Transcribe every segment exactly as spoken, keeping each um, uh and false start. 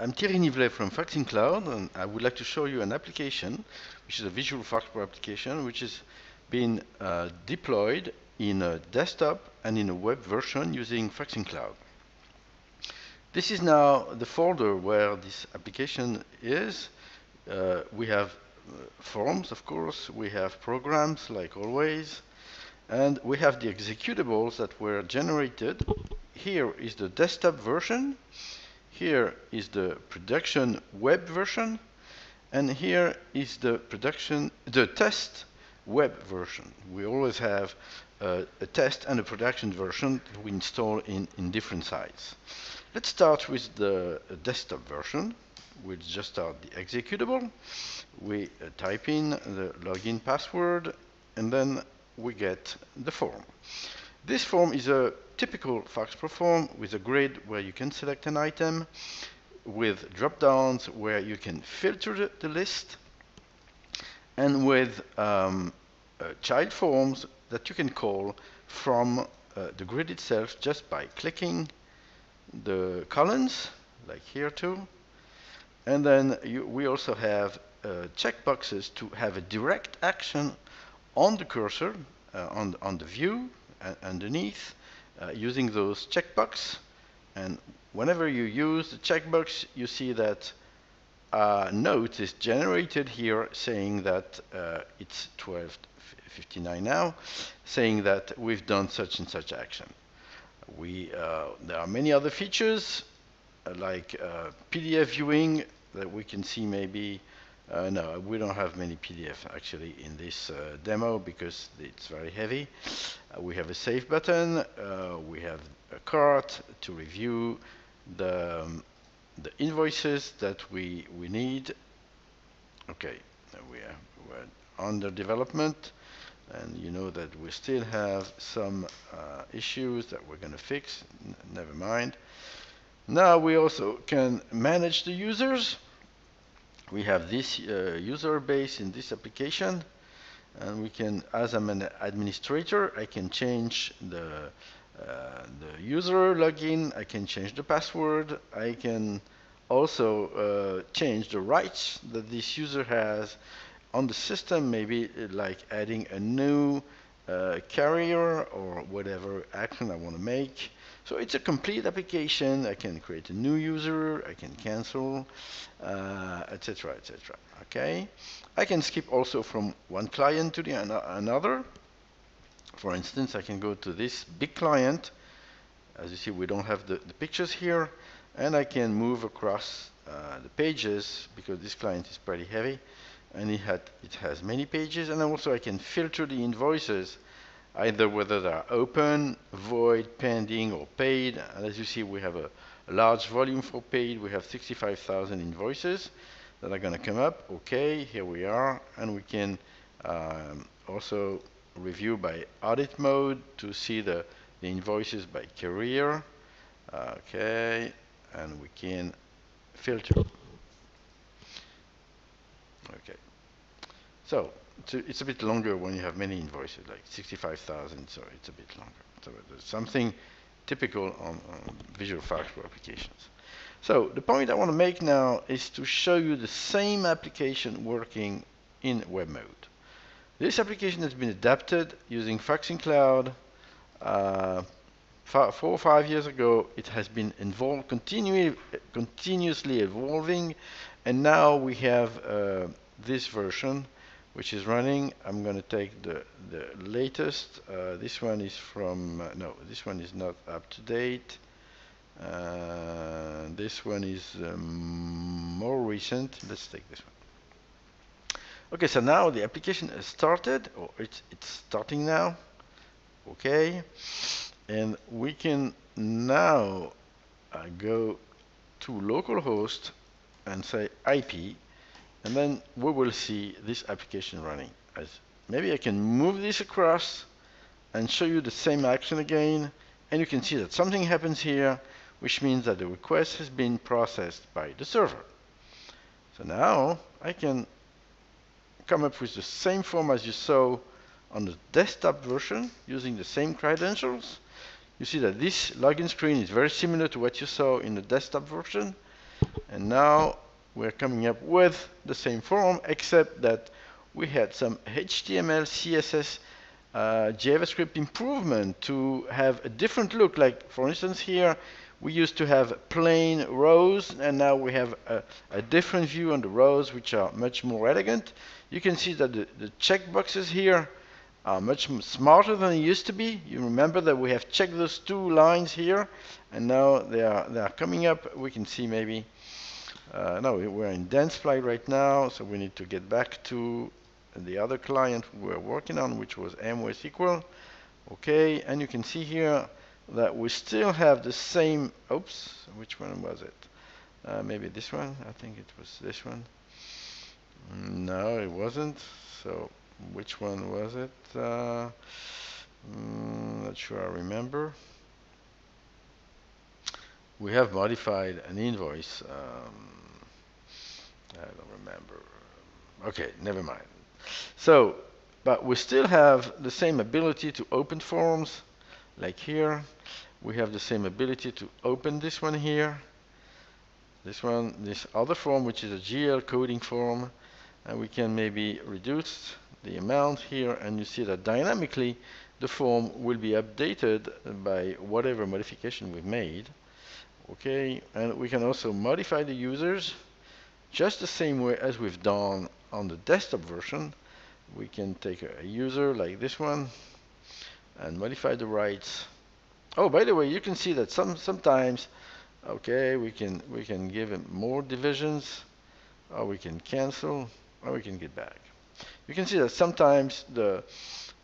I'm Thierry Nivelet from Faxing Cloud, and I would like to show you an application, which is a Visual FoxPro application, which has been uh, deployed in a desktop and in a web version using Faxing Cloud. This is now the folder where this application is. Uh, we have forms, of course, we have programs, like always, and we have the executables that were generated. Here is the desktop version, here is the production web version, and here is the production, the test web version. We always have uh, a test and a production version we install in, in different sites. Let's start with the desktop version. We'll just start the executable. We uh, type in the login password, and then we get the form. This form is a typical FoxPro form with a grid where you can select an item, with drop-downs where you can filter the, the list, and with um, uh, child forms that you can call from uh, the grid itself just by clicking the columns, like here too. And then you, we also have uh, checkboxes to have a direct action on the cursor, uh, on, on the view, uh, underneath, uh, using those checkbox. And whenever you use the checkbox, you see that a note is generated here saying that uh, it's twelve fifty-nine now, saying that we've done such and such action. We, uh, there are many other features, uh, like uh, P D F viewing, that we can see maybe. Uh, no, we don't have many P D F actually in this uh, demo because it's very heavy. Uh, we have a save button, uh, we have a cart to review the, um, the invoices that we, we need. Okay, we are, we're under development, and you know that we still have some uh, issues that we're going to fix, N never mind. Now we also can manage the users. We have this uh, user base in this application, and we can, as I'm an administrator, I can change the, uh, the user login, I can change the password, I can also uh, change the rights that this user has on the system, maybe like adding a new uh, carrier or whatever action I want to make. So it's a complete application. I can create a new user, I can cancel, uh, et cetera, et cetera, okay? I can skip also from one client to the an another. For instance, I can go to this big client. As you see, we don't have the, the pictures here, and I can move across uh, the pages because this client is pretty heavy, and it, had, it has many pages, and also I can filter the invoices, either whether they are open, void, pending, or paid. And as you see, we have a, a large volume for paid. We have sixty-five thousand invoices that are going to come up. Okay, here we are. And we can um, also review by audit mode to see the, the invoices by carrier. Okay, and we can filter. Okay, so it's a bit longer when you have many invoices, like sixty-five thousand, so it's a bit longer. So there's something typical on, on Visual FoxPro applications. So the point I want to make now is to show you the same application working in web mode. This application has been adapted using Faxing Cloud. Uh, four or five years ago, it has been involved, continu continuously evolving, and now we have uh, this version, which is running. I'm going to take the, the latest. Uh, this one is from, uh, no, this one is not up to date. Uh, this one is um, more recent. Let's take this one. Okay, so now the application has started, or it's, it's starting now. Okay, and we can now uh, go to localhost and say I P. And then we will see this application running. As maybe I can move this across and show you the same action again. And you can see that something happens here, which means that the request has been processed by the server. So now I can come up with the same form as you saw on the desktop version using the same credentials. You see that this login screen is very similar to what you saw in the desktop version. And now we're coming up with the same form, except that we had some H T M L, C S S, uh, JavaScript improvement to have a different look. Like, for instance, here we used to have plain rows, and now we have a, a different view on the rows, which are much more elegant. You can see that the, the checkboxes here are much smarter than they used to be. You remember that we have checked those two lines here, and now they are, they are coming up. We can see maybe, uh, no, we're in DanceFly right now, so we need to get back to the other client we were working on, which was MySQL. Okay, and you can see here that we still have the same, oops, which one was it? Uh, maybe this one, I think it was this one. No, it wasn't, so which one was it? Uh, mm, not sure I remember. We have modified an invoice. Um, I don't remember. Okay, never mind. So, but we still have the same ability to open forms, like here. We have the same ability to open this one here. This one, this other form, which is a G L coding form. And we can maybe reduce the amount here, and you see that dynamically the form will be updated by whatever modification we've made. Okay, and we can also modify the users just the same way as we've done on the desktop version. We can take a, a user like this one and modify the rights. Oh, by the way, you can see that some sometimes, okay, we can we can give it more divisions, or we can cancel, or we can get back. You can see that sometimes the,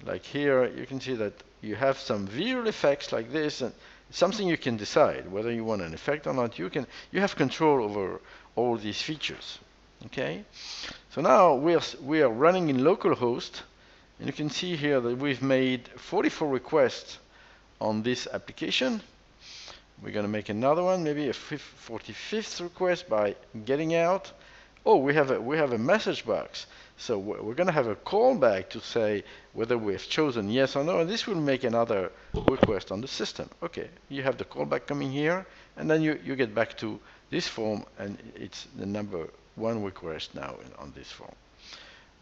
like here, you can see that you have some visual effects like this, and something you can decide whether you want an effect or not. You can, you have control over all these features. Okay. So now we are we are running in localhost, and you can see here that we've made forty-four requests on this application. We're going to make another one, maybe a forty-fifth request by getting out. Oh, we have a we have a message box. So we're going to have a callback to say whether we've chosen yes or no, and this will make another request on the system. Okay, you have the callback coming here, and then you, you get back to this form, and it's the number one request now in, on this form.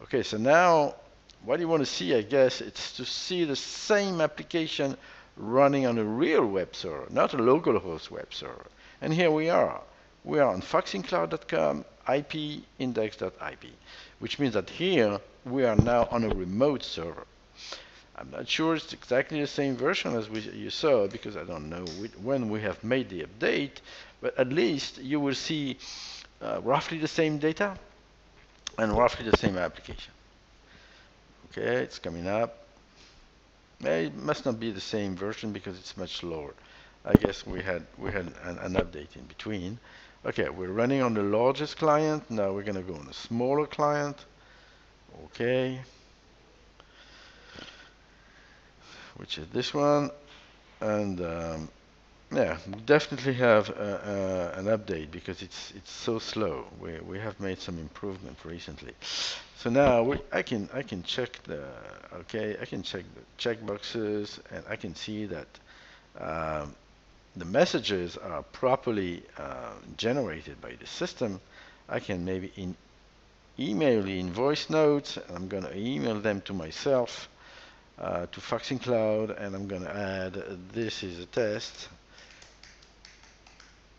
Okay, so now what you want to see, I guess, it's to see the same application running on a real web server, not a localhost web server. And here we are. We are on Faxing Cloud dot com. I P index dot I P, which means that here we are now on a remote server. I'm not sure it's exactly the same version as we, you saw, because I don't know which, when we have made the update, but at least you will see uh, roughly the same data and roughly the same application. Okay, it's coming up. It must not be the same version because it's much lower. I guess we had we had an, an update in between. Okay, we're running on the largest client. Now we're going to go on a smaller client. Okay. Which is this one. And um, yeah, we definitely have a, a, an update because it's it's so slow. We we have made some improvement recently. So now we, I can I can check the okay, I can check the checkboxes, and I can see that um, the messages are properly uh, generated by the system. I can maybe in email the invoice notes, and I'm going to email them to myself, uh, to Faxing Cloud, and I'm going to add, this is a test.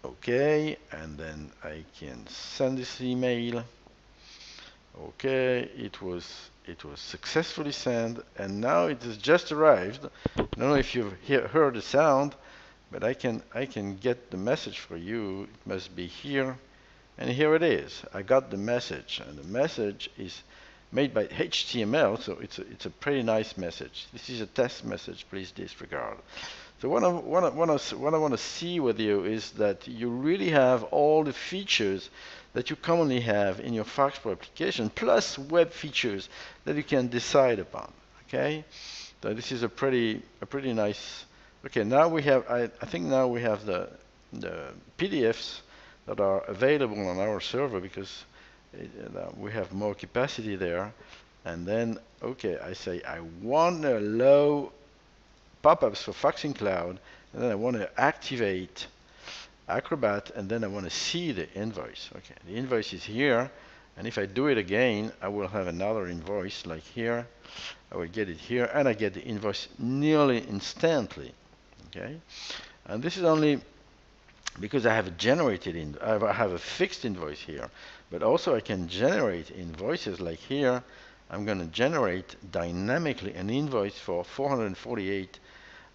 Okay, and then I can send this email. Okay, it was it was successfully sent, and now it has just arrived. I don't know if you've he heard the sound, but I can I can get the message for you. It must be here, and here it is. I got the message, and the message is made by H T M L, so it's a, it's a pretty nice message. This is a test message. Please disregard. So what I what I, what I, what I want to see with you is that you really have all the features that you commonly have in your FoxPro application, plus web features that you can decide upon. Okay, so this is a pretty a pretty nice. Okay, now we have, I, I think now we have the, the P D Fs that are available on our server because it, uh, we have more capacity there. And then, okay, I say I want to allow pop-ups for Faxing Cloud, and then I want to activate Acrobat, and then I want to see the invoice. Okay, the invoice is here, and if I do it again, I will have another invoice like here. I will get it here, and I get the invoice nearly instantly. Okay, and this is only because I have generated in I have a fixed invoice here, but also I can generate invoices like here. I'm going to generate dynamically an invoice for four hundred forty-eight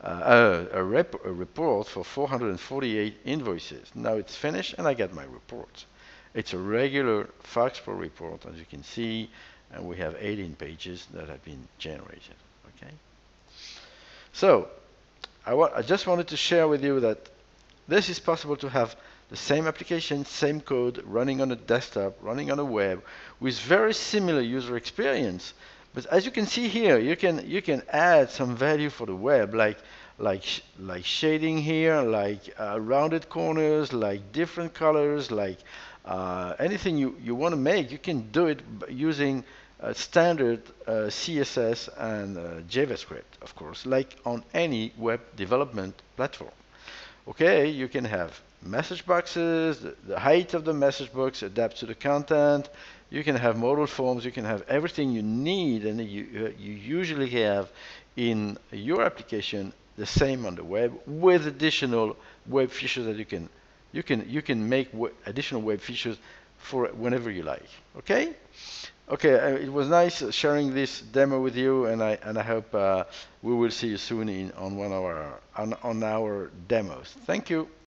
uh, uh, a, rep a report for four hundred forty-eight invoices. Now it's finished and I get my report. It's a regular FoxPro report, as you can see, and we have eighteen pages that have been generated. Okay. So I, wa I just wanted to share with you that this is possible to have the same application, same code, running on a desktop, running on a web, with very similar user experience. But as you can see here, you can you can add some value for the web, like like sh like shading here, like uh, rounded corners, like different colors, like uh, anything you you want to make. You can do it b using uh, standard uh, C S S and uh, JavaScript, of course, like on any web development platform. Okay, you can have message boxes, the, the height of the message box adapts to the content, you can have modal forms, you can have everything you need, and you, uh, you usually have in your application the same on the web, with additional web features that you can, you can, you can make w additional web features for whenever you like. Okay? Okay, uh, it was nice sharing this demo with you, and I and I hope uh, we will see you soon in on one of our on, on our demos. Thank you.